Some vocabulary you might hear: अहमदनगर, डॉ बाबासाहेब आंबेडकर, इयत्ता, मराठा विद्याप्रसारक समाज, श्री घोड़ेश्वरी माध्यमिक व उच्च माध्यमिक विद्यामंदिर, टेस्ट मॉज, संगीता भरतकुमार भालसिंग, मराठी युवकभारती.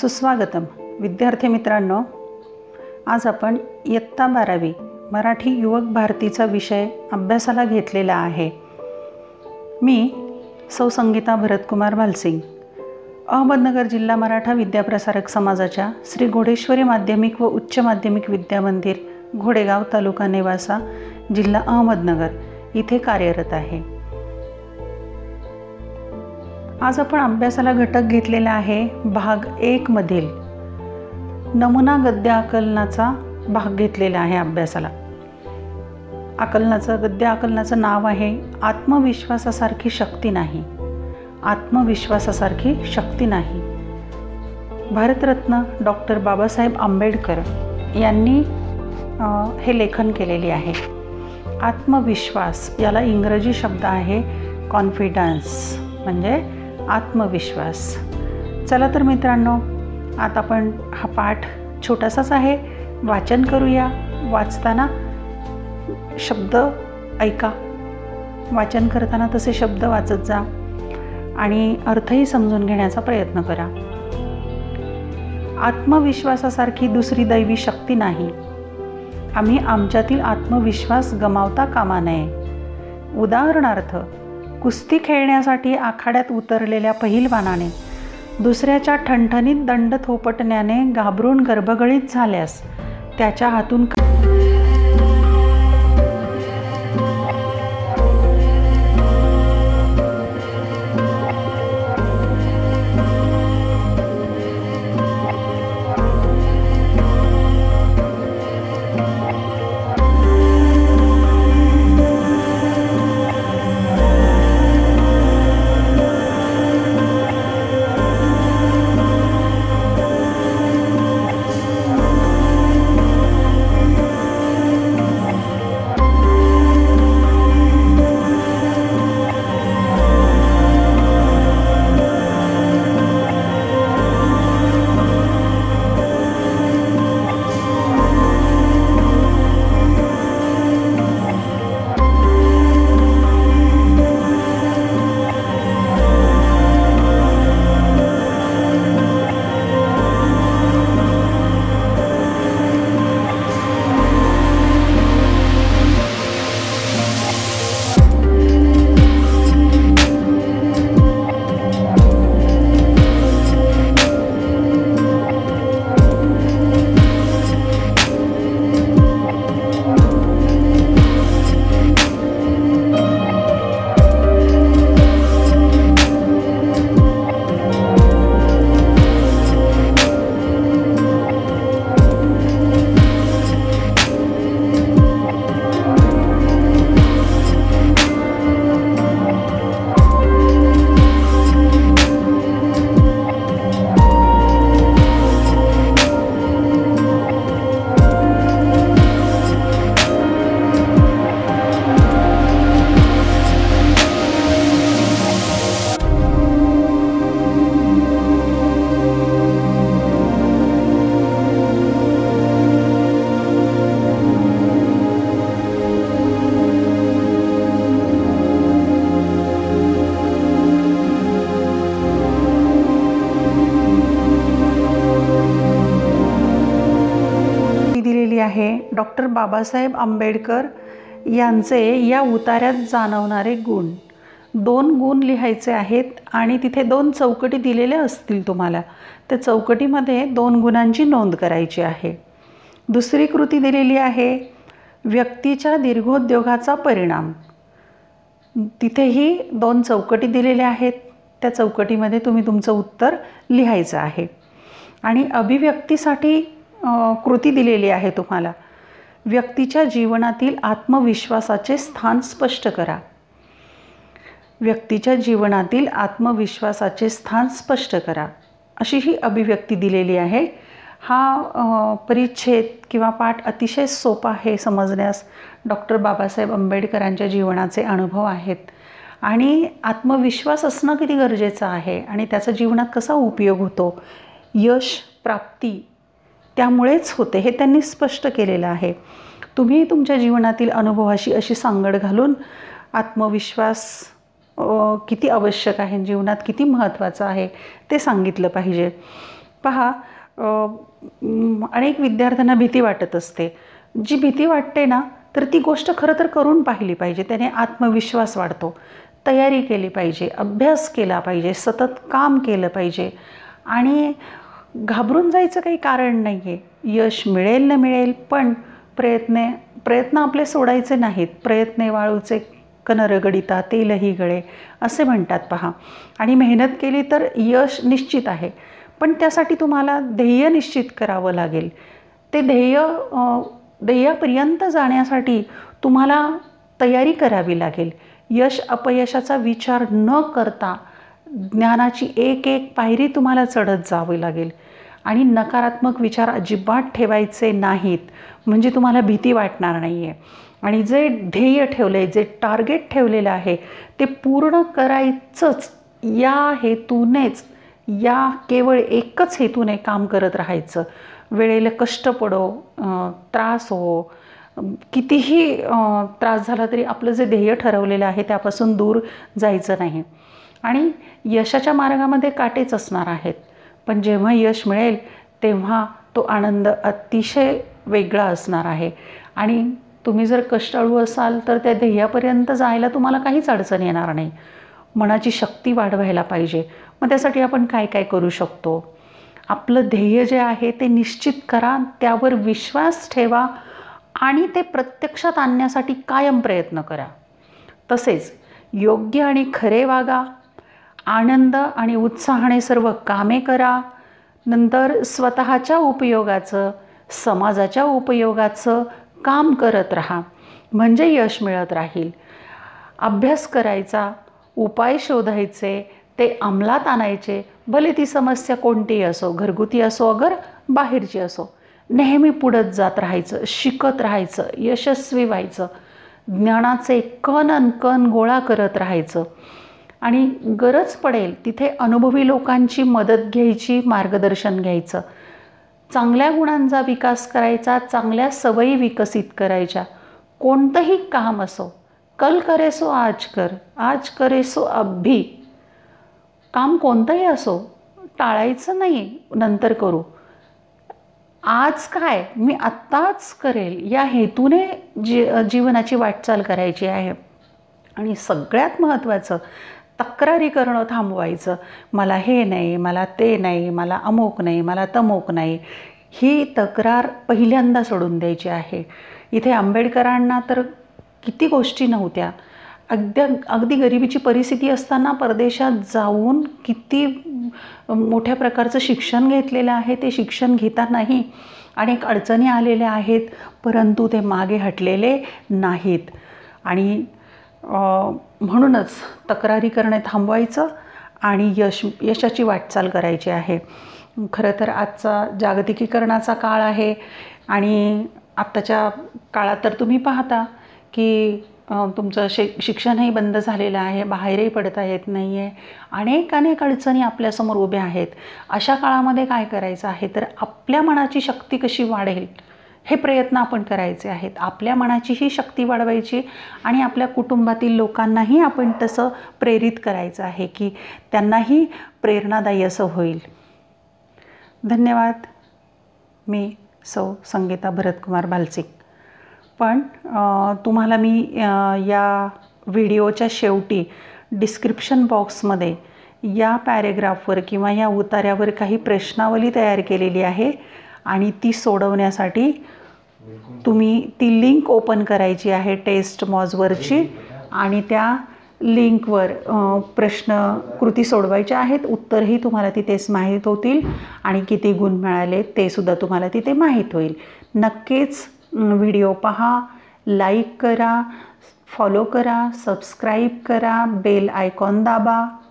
सुस्वागतम विद्यार्थी मित्रांनो, आज आपण इयत्ता 12वी मराठी युवकभारतीचा विषय अभ्यासाला घेतलेला आहे। मी सौ संगीता भरतकुमार भालसिंग, अहमदनगर जिल्हा मराठा विद्याप्रसारक समाजाच्या श्री घोड़ेश्वरी माध्यमिक व उच्च माध्यमिक विद्यामंदिर घोडेगाव, तालुका नेवासा, जिल्हा अहमदनगर इथे कार्यरत आहे। आज आपण अभ्यासाला घटक घेतलेला आहे भाग 1 मधील नमुना गद्य आकलनाचा भाग घेतलेला आहे। अभ्यासाला आकलनाचं गद्य आकलनाचं नाव आहे आत्मविश्वासासारखी शक्ती नाही। आत्मविश्वासासारखी शक्ती नाही। भारतरत्न डॉ बाबासाहेब आंबेडकर यांनी हे लेखन केलेले आहे। आत्मविश्वास याला इंग्रजी शब्द आहे कॉन्फिडन्स, म्हणजे आत्मविश्वास। चला तर मित्रांनो, आता आपण हा पाठ छोटासाच आहे, वाचन करूया। वाचताना शब्द ऐका, वाचन करताना तसे शब्द वाचत जा आणि अर्थही समजून घेण्याचा प्रयत्न करा। आत्मविश्वासासारखी दुसरी दैवी शक्ती नाही। आम्ही आमच्यातील आत्मविश्वास गमावता कामा नये। उदाहरणार्थ, कुस्ती खेळण्यासाठी आखाड्यात उतरलेल्या पहिलवानाने दुसऱ्याच्या ठणठणीत दंड थोपटण्याने घाबरून गर्भगळीत झाल्यास त्याच्या हातून डॉक्टर बाबासाहेब आंबेडकर यांचे या उतार्यात जाणवणारे गुण, 2 गुण लिहायचे आहेत आणि तिथे 2 चौकटी दिलेल्या असतील तुम्हाला। त्या चौकटीमध्ये 2 गुणांची नोंद करायची आहे। दुसरी कृती दिलेली आहे व्यक्तीच्या दीर्घोद्योगाचा परिणाम, तिथेही 2 चौकटी दिलेल्या आहेत। त्या चौकटीमध्ये तुम्ही तुमचं उत्तर लिहायचं आहे। आणि अभिव्यक्तीसाठी कृती दिलेली आहे तुम्हाला, व्यक्तीच्या जीवनातील आत्मविश्वासाचे स्थान स्पष्ट करा। व्यक्तीच्या जीवनातील आत्मविश्वासाचे स्थान स्पष्ट करा, अशी ही अभिव्यक्ती दिलेली आहे। हा परिच्छेद किंवा पाठ अतिशय सोपा आहे समजण्यास। डॉक्टर बाबासाहेब आंबेडकरांच्या जीवनाचे अनुभव आहेत आणि आत्मविश्वास असणं किती गरजेचं आहे आणि त्याचा जीवनात कसा उपयोग होतो, यश प्राप्ती त्यामुळेच होते, हे त्यांनी स्पष्ट केलेलं आहे। तुम्ही तुमच्या जीवनातील अनुभवाशी अशी सांगड घालून आत्मविश्वास किती आवश्यक आहे, जीवनात किती महत्त्वाचा आहे ते सांगितलं पाहिजे। पहा अनेक विद्यार्थ्यांना भीती वाटत असते, जी भीती वाटते ना तर ती गोष्ट खरं तर करून पाहिली पाहिजे, त्याने आत्मविश्वास वाढतो, तयारी केली पाहिजे, अभ्यास केला पाहिजे, सतत काम केलं पाहिजे आणि घाबरून जायचं काही कारण नाही आहे. यश मिळेल न मिळेल पण प्रयत्न आपले सोडायचे नाहीत. प्रयत्ने वाळूचे कनरगडिता तेलही गळे असे म्हणतात पहा. आणि मेहनत केली तर यश निश्चित आहे, पण त्यासाठी तुम्हाला ध्येय निश्चित करावं लागेल. ते ध्येयापर्यंत जाण्यासाठी तुम्हाला तयारी करावी लागेल. यश अपयशाचा विचार न करता ज्ञानाची एक एक पायरी तुम्हाला चढत जावी लागेल. आणि नकारात्मक विचार अजिबात ठेवायचे नाहीत, म्हणजे तुम्हाला भीती वाटणार नाही आहे. आणि जे ध्येय ठेवले, जे टार्गेट ठेवलेलं आहे ते पूर्ण करायचंच, या हेतूनेच, या केवळ एकच हेतूने काम करत राहायचं. वेळेला कष्ट पडो, त्रास हो, कितीही त्रास झाला तरी आपलं जे ध्येय ठरवलेलं आहे त्यापासून दूर जायचं नाही. आणि यशाच्या मार्गामध्ये काटेच असणार आहेत, पण जेव्हा यश मिळेल तेव्हा तो आनंद अतिशय वेगळा असणार आहे. आणि तुम्ही जर कष्टाळू असाल तर त्या ध्येयापर्यंत जायला तुम्हाला काहीच अडचण येणार नाही. मनाची शक्ती वाढवायला पाहिजे. मग त्यासाठी आपण काय काय करू शकतो? आपलं ध्येय जे आहे ते निश्चित करा, त्यावर विश्वास ठेवा आणि ते प्रत्यक्षात आणण्यासाठी कायम प्रयत्न करा. तसेच योग्य आणि खरे वागा, आनंद आणि उत्साहाने सर्व कामे करा. नंतर स्वतःच्या उपयोगाचं, समाजाच्या उपयोगाचं काम करत राहा, म्हणजे यश मिळत राहील. अभ्यास करायचा, उपाय शोधायचे, ते अंमलात आणायचे, भले ती समस्या कोणतीही असो, घरगुती असो अगर बाहेरची असो. नेहमी पुढत जात राहायचं, शिकत राहायचं, यशस्वी व्हायचं, ज्ञानाचे कण अनकण गोळा करत राहायचं. आणि गरज पडेल तिथे अनुभवी लोकांची मदत घ्यायची, मार्गदर्शन घ्यायचं. चांगल्या गुणांचा विकास करायचा, चांगल्या सवयी विकसित करायच्या. कोणतंही काम असो, कल करे सो आज कर, आज करे सो अभी. काम कोणतंही असो टाळायचं नाही, नंतर करू, आज काय मी आत्ताच करेल, या हेतूने जीवनाची वाटचाल करायची आहे. आणि सगळ्यात महत्त्वाचं, तक्रारी करणं थांबवायचं. मला हे नाही, मला ते नाही, मला अमोक नाही, मला तमोक नाही, ही तक्रार पहिल्यांदा सोडून द्यायची आहे. इथे आंबेडकरांना तर किती गोष्टी नव्हत्या. अगदी गरिबीची परिस्थिती असताना परदेशात जाऊन किती मोठ्या प्रकारचं शिक्षण घेतलेलं आहे. ते शिक्षण घेतानाही अनेक अडचणी आलेल्या आहेत, परंतु ते मागे हटलेले नाहीत. आणि म्हणूनच तक्रारी करणे थांबवायचं आणि यशाची वाटचाल करायची आहे. खरं तर आजचा जागतिकीकरणाचा काळ आहे आणि आत्ताच्या काळात तर तुम्ही पाहता की तुमचं शिक्षणही बंद झालेलं आहे, बाहेरही पडता येत नाही आहे, अनेक अडचणी आपल्यासमोर उभ्या आहेत. अशा काळामध्ये काय करायचं आहे तर आपल्या मनाची शक्ती कशी वाढेल हे प्रयत्न आपण करायचे आहेत. आपल्या मनाची ही शक्ती वाढवायची आणि आपल्या कुटुंबातील लोकांनाही आपण तसं प्रेरित करायचं आहे की त्यांनाही प्रेरणादायी असं होईल. धन्यवाद. मी सौ संगीता भरतकुमार भालसिंग. पण तुम्हाला मी या व्हिडिओच्या शेवटी डिस्क्रिप्शन बॉक्समध्ये या पॅरेग्राफवर किंवा या उतार्यावर काही प्रश्नावली तयार केलेली आहे आणि ती सोडवण्यासाठी तुम्ही ती लिंक ओपन करायची आहे टेस्ट मॉजवरची आणि त्या लिंकवर प्रश्न कृती सोडवायच्या आहेत. उत्तरही तुम्हाला तिथेच माहीत होतील आणि किती गुण मिळाले तेसुद्धा तुम्हाला तिथे माहीत होईल. नक्कीच व्हिडिओ पहा, लाईक करा, फॉलो करा, सबस्क्राईब करा, बेल आयकॉन दाबा.